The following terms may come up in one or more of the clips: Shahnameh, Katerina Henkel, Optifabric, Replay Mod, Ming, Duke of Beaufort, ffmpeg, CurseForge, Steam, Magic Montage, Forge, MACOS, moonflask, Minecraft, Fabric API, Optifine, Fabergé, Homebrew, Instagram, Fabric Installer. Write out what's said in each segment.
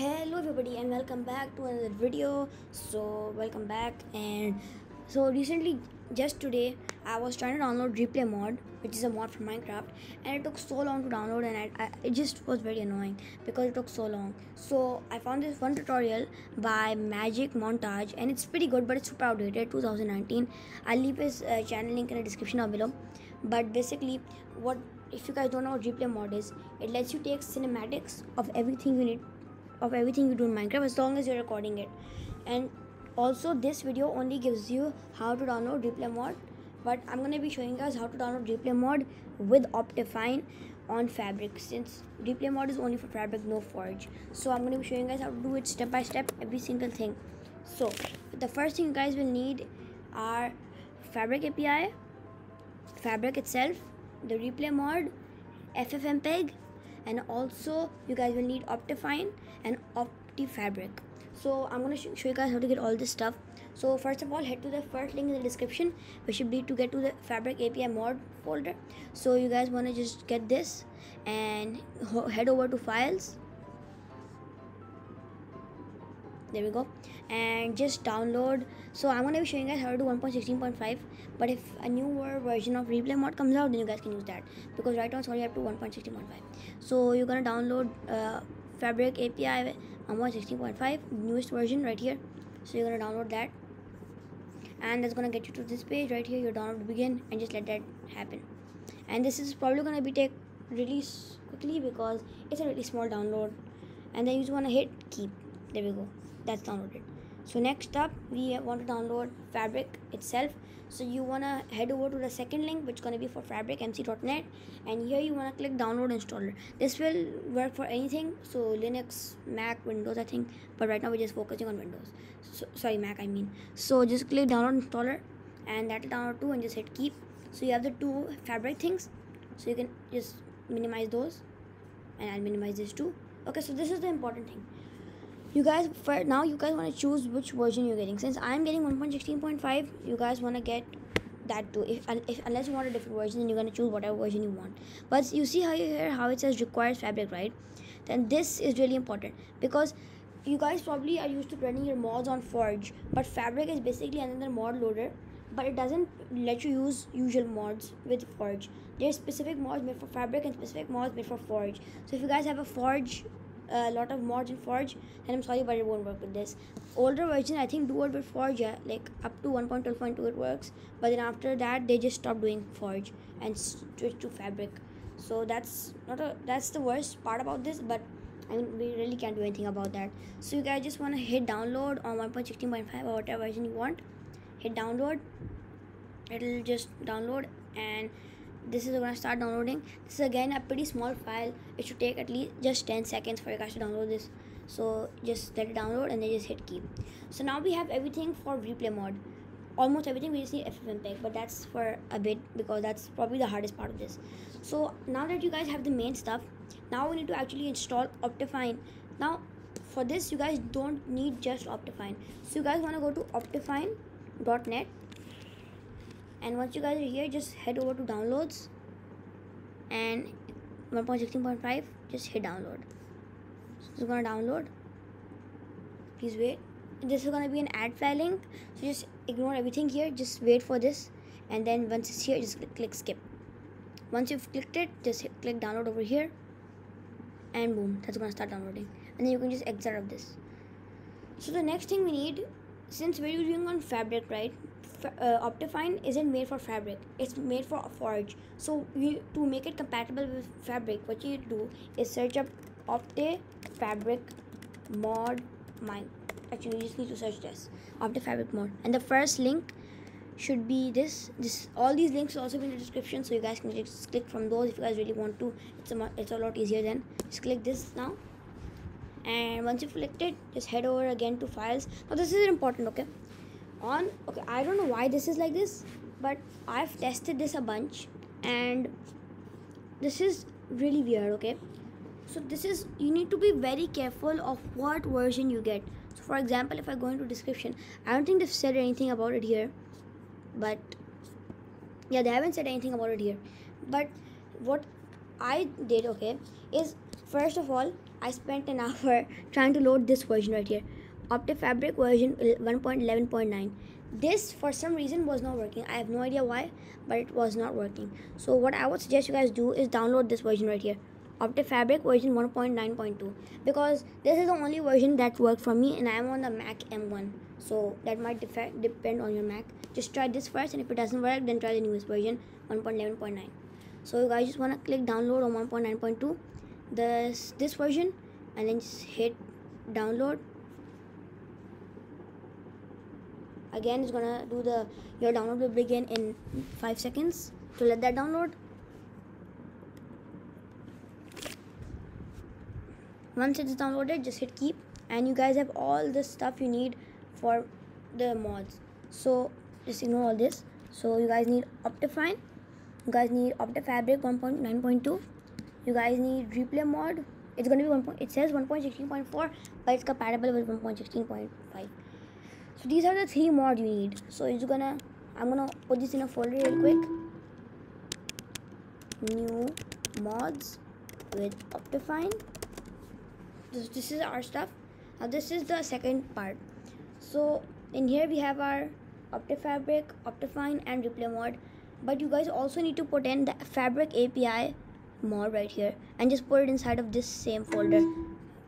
Hello everybody and welcome back to another video. So welcome back, and so recently, just today, I was trying to download Replay Mod, which is a mod from Minecraft, and it took so long to download, and it just was very annoying because it took so long. So I found this one tutorial by Magic Montage, and it's pretty good, but it's super outdated, 2019. I'll leave his channel link in the description down below. But basically, if you guys don't know what Replay Mod is, it lets you take cinematics of everything you need, of everything you do in Minecraft, as long as you're recording it. And also, this video only gives you how to download Replay Mod, but I'm going to be showing you guys how to download Replay Mod with Optifine on Fabric, since Replay Mod is only for Fabric, no Forge. So I'm going to be showing you guys how to do it step by step, every single thing. So the first thing you guys will need are Fabric API, Fabric itself, the Replay Mod, ffmpeg, and also you guys will need Optifine and Optifabric. So I'm going to show you guys how to get all this stuff. So first of all, head to the first link in the description, which should be to get to the Fabric API mod folder. So you guys want to just get this and head over to files. There we go, and just download. So I'm going to be showing you guys how to do 1.16.5, but if a newer version of Replay Mod comes out, then you guys can use that, because right now it's only up to 1.16.5. so you're going to download Fabric API 1.16.5, newest version right here. So you're going to download that, and that's going to get you to this page right here. Your download begin, and just let that happen. And this is probably going to be take release quickly because it's a really small download, and then you just want to hit keep. There we go, that's downloaded. So next up, we want to download Fabric itself. So you want to head over to the second link, which is going to be for fabricmc.net, and here you want to click download installer. This will work for anything, so Linux, Mac, Windows, I think, but right now we're just focusing on Windows. So, sorry, Mac I mean. So just click download installer, and that will download too, and just hit keep. So you have the two Fabric things, so you can just minimize those, and I'll minimize this too. Okay, so this is the important thing. You guys, for now, you guys want to choose which version you're getting. Since I'm getting 1.16.5, you guys want to get that too. If unless you want a different version, then you're going to choose whatever version you want. But you see how you hear how it says requires Fabric, right? Then this is really important, because you guys probably are used to running your mods on Forge, but Fabric is basically another mod loader, but it doesn't let you use usual mods with Forge. There's specific mods made for Fabric and specific mods made for Forge. So if you guys have a Forge, a lot of mods in Forge, and I'm sorry, but it won't work with this older version. I think do it with Forge, yeah, like up to 1.12.2 it works, but then after that they just stop doing Forge and switch to Fabric. So that's the worst part about this, but I mean, we really can't do anything about that. So you guys just want to hit download on 1.16.5 or whatever version you want. Hit download, it'll just download, and this is going to start downloading. This is again a pretty small file. It should take at least just 10 seconds for you guys to download this. So just let it download, and then just hit keep. So now we have everything for Replay Mod, almost everything. We just need ffmpeg, but that's for a bit, because that's probably the hardest part of this. So now that you guys have the main stuff, now we need to actually install Optifine. Now for this, you guys don't need just Optifine, so you guys want to go to optifine.net. And once you guys are here, just head over to downloads, and 1.16.5, just hit download. So this is going to download. Please wait. This is going to be an ad file link, so just ignore everything here. Just wait for this, and then once it's here, just click skip. Once you've clicked it, just click download over here, and boom, that's going to start downloading. And then you can just exit out of this. So the next thing we need, since we're doing on Fabric, right? Optifine isn't made for Fabric, it's made for Forge. So to make it compatible with Fabric, what you do is search up Optifabric mod actually you just need to search this Optifabric mod, and the first link should be this. All these links will also be in the description, so you guys can just click from those if you guys really want to. It's a lot easier than just click this now. And once you've clicked it, just head over again to files. Now this is important, okay, I don't know why this is like this, but I've tested this a bunch, and this is really weird. Okay, so this is, you need to be very careful of what version you get. So for example, if I go into description, I don't think they've said anything about it here, but yeah, they haven't said anything about it here. But what I did, okay, is first of all, I spent an hour trying to load this version right here, Optifabric version 1.11.9. this for some reason was not working. I have no idea why, but it was not working. So what I would suggest you guys do is download this version right here, Optifabric version 1.9.2, because this is the only version that worked for me, and I am on the Mac M1, so that might depend on your Mac. Just try this first, and if it doesn't work, then try the newest version 1.11.9. so you guys just want to click download on 1.9.2, this version, and then just hit download. Again, it's gonna do the your download will begin in 5 seconds, so let that download. Once it's downloaded, just hit keep, and you guys have all the stuff you need for the mods. So just ignore all this. So you guys need Optifine, you guys need Optifabric 1.9.2, you guys need Replay Mod. It's gonna be it says 1.16.4, but it's compatible with 1.16.5. So these are the 3 mods you need. So I'm gonna put this in a folder real quick. New mods with Optifine. This is our stuff. Now this is the second part. So in here we have our Optifabric, Optifine, and Replay Mod. But you guys also need to put in the Fabric API mod right here, and just put it inside of this same folder,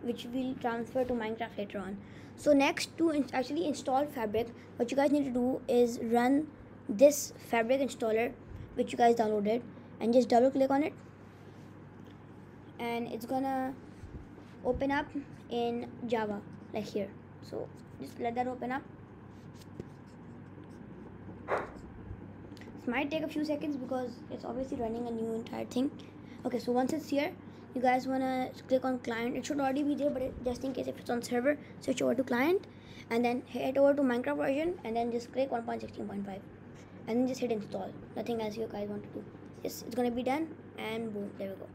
which will transfer to Minecraft later on. So next, to actually install Fabric, what you guys need to do is run this Fabric installer which you guys downloaded, and just double click on it, and it's gonna open up in Java like here. So just let that open up. This might take a few seconds because it's obviously running a new entire thing. Okay, so once it's here, you guys wanna click on client. It should already be there, but just in case if it's on server, switch over to client, and then head over to Minecraft version, and then just click 1.16.5, and then just hit install. Nothing else you guys want to do. It's gonna be done, and boom, there we go.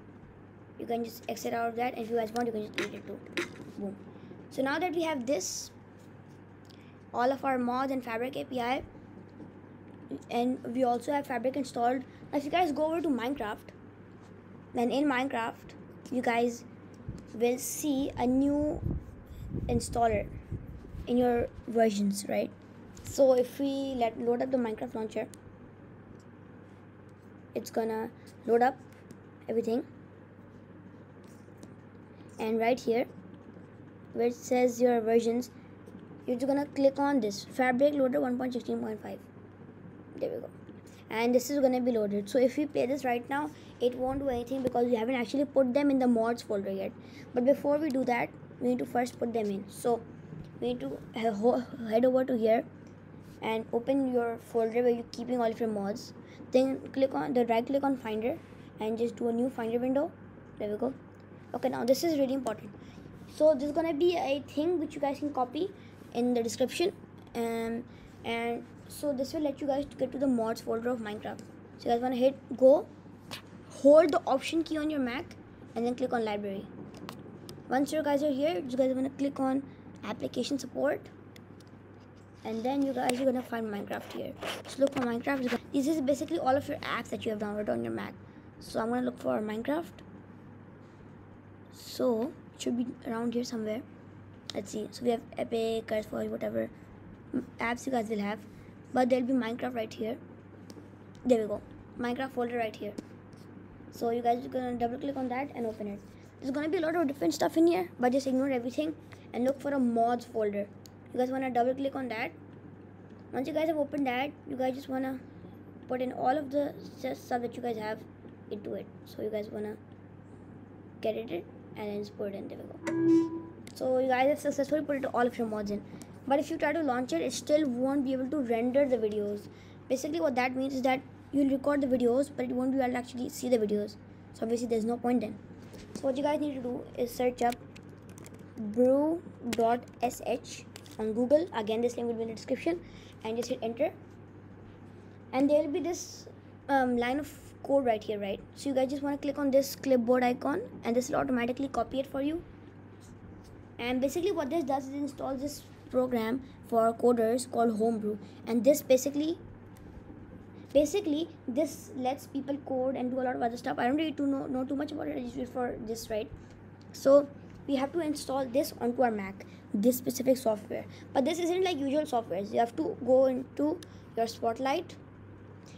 You can just exit out of that, and if you guys want, you can just delete it too. Boom. So now that we have this, all of our mods and Fabric API, and we also have Fabric installed. Now if you guys go over to Minecraft, and in Minecraft, you guys will see a new installer in your versions, right? So if we load up the Minecraft launcher, it's gonna load up everything, and right here where it says your versions, you're just gonna click on this Fabric Loader 1.16.5. there we go, and this is gonna be loaded. So if we play this right now, it won't do anything because we haven't actually put them in the mods folder yet. But before we do that, we need to first put them in. So we need to head over to here and open your folder where you're keeping all of your mods. Then click on the right click on Finder and just do a new Finder window. There we go. Okay, now this is really important. So this is gonna be a thing which you guys can copy in the description, and so this will let you guys get to the mods folder of Minecraft. So you guys wanna hit go. Hold the option key on your Mac and then click on library. Once you guys are here, you guys are going to click on application support, and then you guys are going to find Minecraft here. Just look for Minecraft. This is basically all of your apps that you have downloaded on your Mac. So I'm going to look for Minecraft. So it should be around here somewhere. Let's see. So we have Epic, CurseForge, whatever apps you guys will have, but there'll be Minecraft right here. There we go. Minecraft folder right here. So you guys are gonna double click on that and open it. There's gonna be a lot of different stuff in here, but just ignore everything and look for a mods folder. You guys wanna double click on that. Once you guys have opened that, you guys just wanna put in all of the stuff that you guys have into it. So you guys wanna get it and then just put it in. There we go. So you guys have successfully put all of your mods in. But if you try to launch it, it still won't be able to render the videos. Basically what that means is that you'll record the videos, but it won't be able to actually see the videos. So obviously there's no point then. So what you guys need to do is search up brew.sh on Google. Again, this link will be in the description, and just hit enter, and there will be this line of code right here, right? So you guys just want to click on this clipboard icon, and this will automatically copy it for you. And basically what this does is install this program for coders called Homebrew, and this basically this lets people code and do a lot of other stuff. I don't really know too much about it. I just do it for this, right? So we have to install this onto our Mac, this specific software. But this isn't like usual software. You have to go into your Spotlight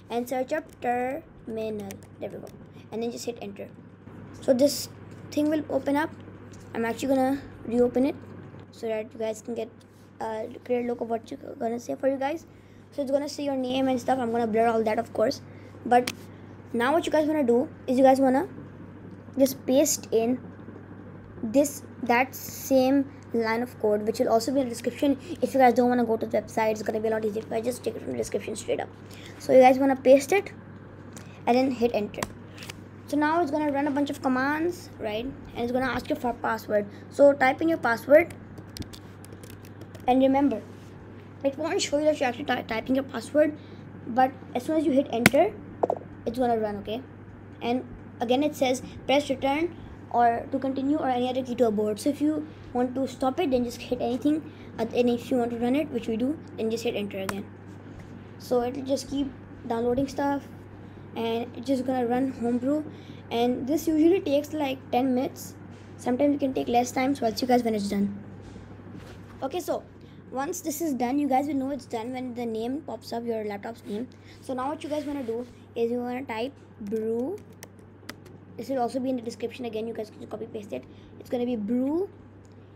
and search up terminal. There we go. And then just hit enter. So this thing will open up. I'm actually gonna reopen it so that you guys can get a clear look of what you're gonna say for you guys. So it's gonna say your name and stuff. I'm gonna blur all that, of course. But now what you guys wanna do is you guys wanna just paste in that same line of code, which will also be in the description. If you guys don't want to go to the website, it's gonna be a lot easier if I just take it from the description straight up. So you guys want to paste it and then hit enter. So now it's gonna run a bunch of commands, right? And it's gonna ask you for password. So type in your password, and remember, it won't show you that you're actually typing your password, but as soon as you hit enter, it's gonna run. Okay, and again it says press return or to continue or any other key to abort. So if you want to stop it, then just hit anything, and if you want to run it, which we do, then just hit enter again. So it'll just keep downloading stuff, and it's just gonna run Homebrew, and this usually takes like 10 minutes. Sometimes it can take less time, so I'll see you guys when it's done. Okay, so once this is done, you guys will know it's done when the name pops up, your laptop's name. So now what you guys want to do is you want to type brew. This will also be in the description. Again, you guys can copy paste it. It's going to be brew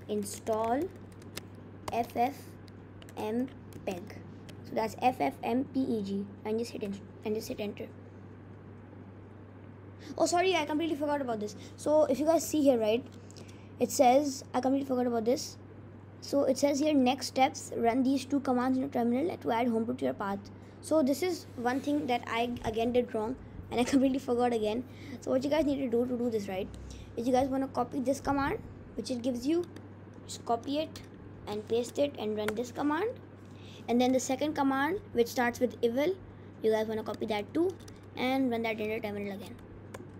install ffmpeg. So that's ffmpeg, and just hit enter. Oh, sorry, I completely forgot about this. So if you guys see here, right, it says I completely forgot about this. So it says here, next steps, run these two commands in your terminal to add Homebrew to your path. So this is one thing that I again did wrong, and I completely forgot again. So what you guys need to do this right, is you guys want to copy this command, which it gives you. Just copy it and paste it and run this command. And then the second command, which starts with evil, you guys want to copy that too and run that in your terminal again.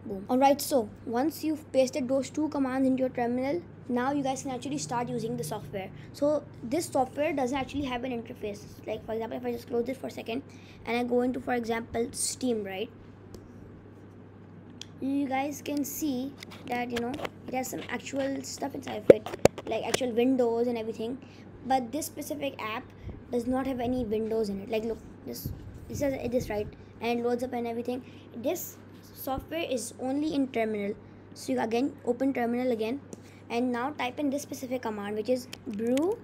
Boom. Alright, so once you've pasted those two commands into your terminal, now you guys can actually start using the software. So this software doesn't actually have an interface. Like, for example, if I just close this for a second and I go into, for example, Steam, right? You guys can see that, you know, it has some actual stuff inside of it, like actual windows and everything. But this specific app does not have any windows in it. Like, look, this is this, right? And it loads up and everything. This software is only in terminal. So you again open terminal again, and now type in this specific command, which is brew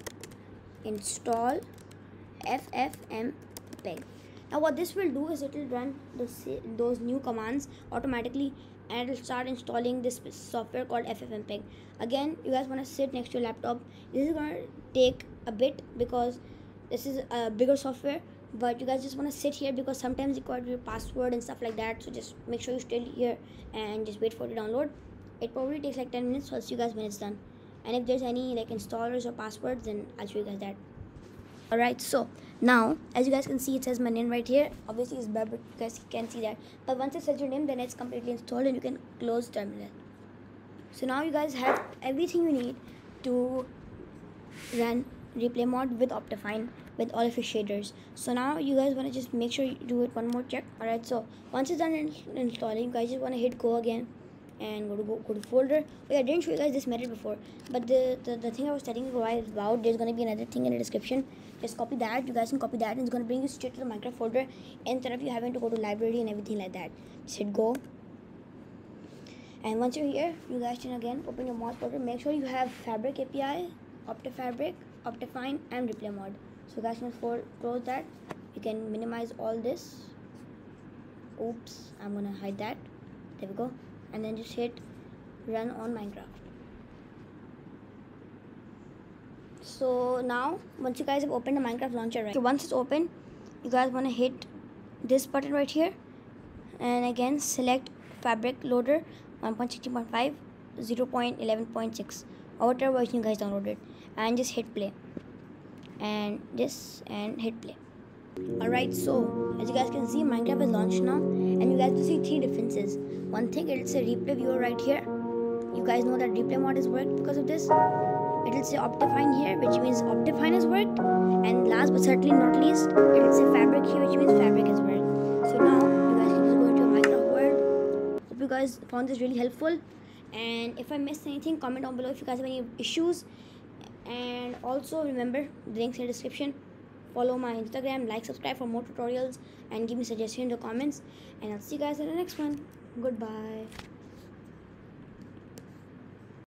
install ffmpeg. Now what this will do is it will run those new commands automatically, and it will start installing this software called ffmpeg. Again, you guys want to sit next to your laptop. This is going to take a bit because this is a bigger software, but you guys just want to sit here because sometimes you require your password and stuff like that. So just make sure you stay here and just wait for it to download. It probably takes like 10 minutes, so I'll see you guys when it's done. And if there's any like installers or passwords, then I'll show you guys that. Alright, so now as you guys can see, it says my name right here. Obviously it's bad, but you guys can see that. But once it says your name, then it's completely installed and you can close terminal. So now you guys have everything you need to run Replay Mod with Optifine, with all of your shaders. So now you guys want to just make sure you do it one more check. Alright, so once it's done installing, you guys just want to hit go again and go to folder. Oh yeah, I didn't show you guys this method before, but the thing I was telling you guys about, there's gonna be another thing in the description. Just copy that, you guys can copy that, and it's gonna bring you straight to the Minecraft folder instead of you having to go to library and everything like that. Just hit go, and once you're here, you guys can again open your mod folder. Make sure you have Fabric API, Optifabric, Optifine, and Replay Mod. So you guys can close that. You can minimize all this. Oops, I'm gonna hide that. There we go. And then just hit run on Minecraft. So now once you guys have opened the Minecraft launcher, right, so once it's open, you guys want to hit this button right here, and again select Fabric loader 1.16.5 0.11.6 or whatever version you guys downloaded, and just hit play and this and hit play. Alright, so as you guys can see, Minecraft is launched now, and you guys will see three differences. One thing, it'll say replay viewer right here. You guys know that replay mod is worked because of this. It'll say Optifine here, which means Optifine is worked, and last but certainly not least, it'll say Fabric here, which means Fabric is worked. So now you guys can just go into your Minecraft world. Hope you guys found this really helpful, And if I missed anything, comment down below if you guys have any issues. And also remember, the links in the description. Follow my Instagram, like, subscribe for more tutorials, and give me suggestions in the comments. And I'll see you guys in the next one. Goodbye.